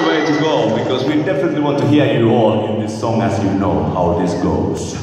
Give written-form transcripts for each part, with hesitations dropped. the way to go, because we definitely want to hear you all in this song as you know how this goes.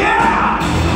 Yeah!